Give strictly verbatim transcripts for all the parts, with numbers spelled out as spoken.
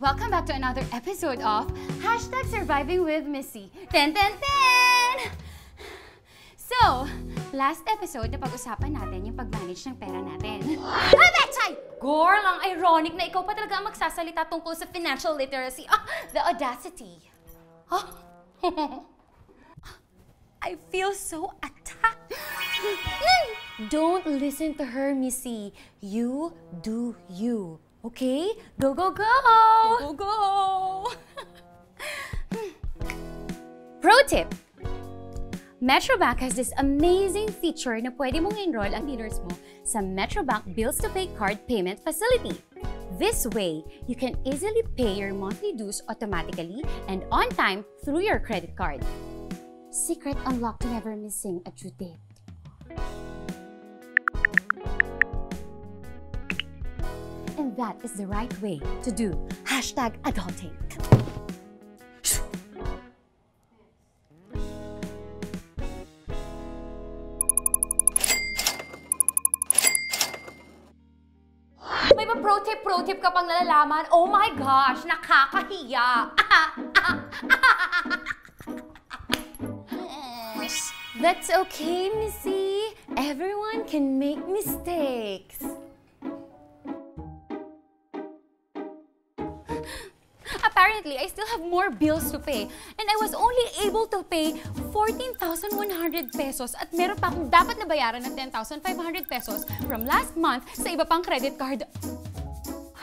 Welcome back to another episode of Hashtag Surviving with Missy. Ten, ten, ten! So, last episode na pag-usapan natin yung pag-manage ng pera natin. Ay, Betchay! Girl, ang ironic na ikaw pa talaga ang magsasalita tungkol sa financial literacy. Ah, the audacity. Huh? I feel so attacked. Don't listen to her, Missy. You do you. Okay, go, go, go! Go, go, go! Pro tip! Metrobank has this amazing feature na pwede mong enroll ang dealers mo sa Metrobank Bills to Pay card payment facility. This way, you can easily pay your monthly dues automatically and on time through your credit card. Secret unlocked to never missing a due date. And that is the right way to do hashtag adulting. May ba pro tip, pro tip ka pang nalalaman? Oh my gosh, nakakahiya. That's okay, Missy. Everyone can make mistakes. Apparently, I still have more bills to pay, and I was only able to pay fourteen thousand one hundred pesos at meron pa akong dapat na bayaran ng ten thousand five hundred pesos from last month sa iba pang credit card.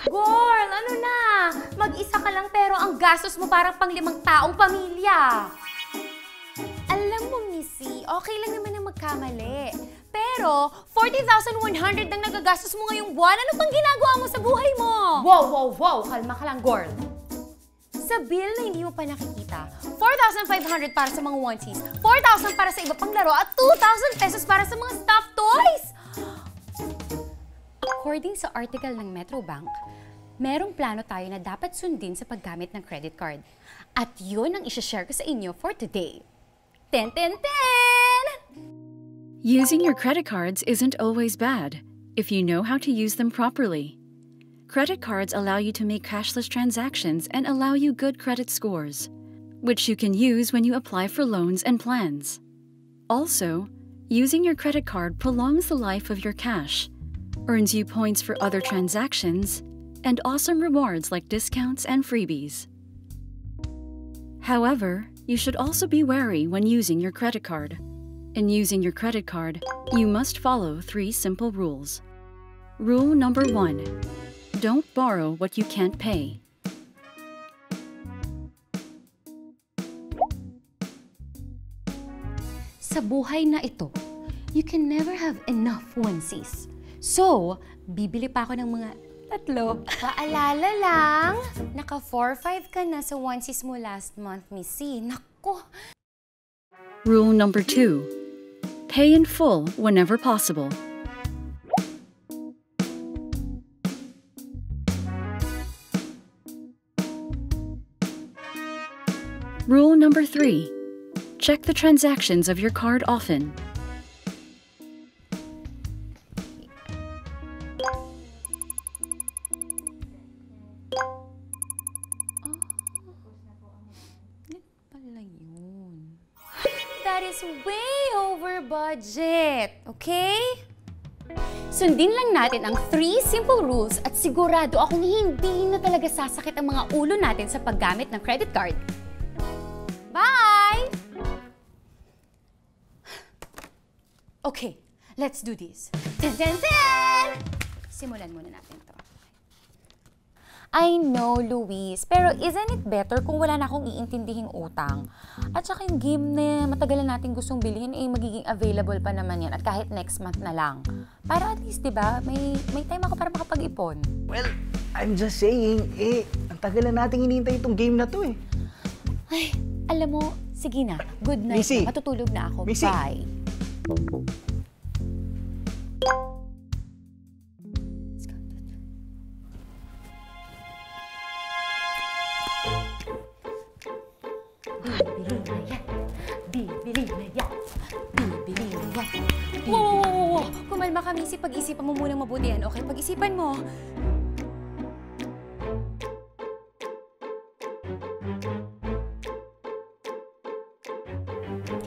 Girl, ano na? Mag-isa ka lang pero ang gastos mo parang pang limang taong pamilya. Alam mo, Missy, okay lang naman na magkamali. Pero, fourteen thousand one hundred ang nagagastos mo ngayong buwan. Ano pang ginagawa mo sa buhay mo? Wow, wow, wow! Kalma ka lang, girl. Sa bill na hindi mo pa nakikita, four thousand five hundred para sa mga onesies, four thousand para sa iba pang laro, at two thousand pesos para sa mga stuffed toys! According sa article ng Metrobank, merong plano tayo na dapat sundin sa paggamit ng credit card. At yun ang isha-share ko sa inyo for today. Ten, ten, ten! Using your credit cards isn't always bad if you know how to use them properly. Credit cards allow you to make cashless transactions and allow you good credit scores, which you can use when you apply for loans and plans. Also, using your credit card prolongs the life of your cash, earns you points for other transactions, and awesome rewards like discounts and freebies. However, you should also be wary when using your credit card. In using your credit card, you must follow three simple rules. Rule number one. Don't borrow what you can't pay. Sa buhay na ito, you can never have enough onesies. So, bibili pa ako ng mga tatlo. Paalala lang, naka four five ka na sa onesies mo last month, Missy. Nako! Rule number two. Pay in full whenever possible. Rule number three. Check the transactions of your card often. That is way over budget, okay? Sundin lang natin ang three simple rules at sigurado akong hindi na talaga sasakit ang mga ulo natin sa paggamit ng credit card. Bye! Okay, let's do this. Dun, dun, dun! Simulan muna natin to. I know, Luis, pero isn't it better kung wala na akong iintindihing utang? At saka yung game na matagalan natin gustong bilhin, eh magiging available pa naman yan at kahit next month na lang. Para at least, di ba, may, may time ako para makapag-ipon. Well, I'm just saying, eh, ang tagalan natin hinihintay itong game na to eh. Ay, alam mo, Sige na, good night. Missy. Matutulog na ako. Missy. Bye. Bibili na yan. Bibili na yan. Bibili na yan. Wow, wow, wow, wow. Kumalma ka, Missy. Pag-isipan mo munang mabuti yan, okay? Pag-isipan mo.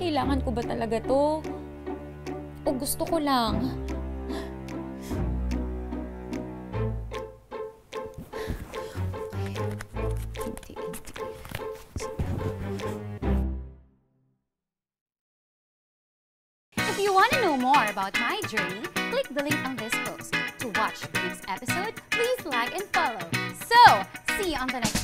Kailangan ko ba talaga to? O gusto ko lang? If you want to know more about my journey, click the link on this post. To watch the next episode, please like and follow. So, see you on the next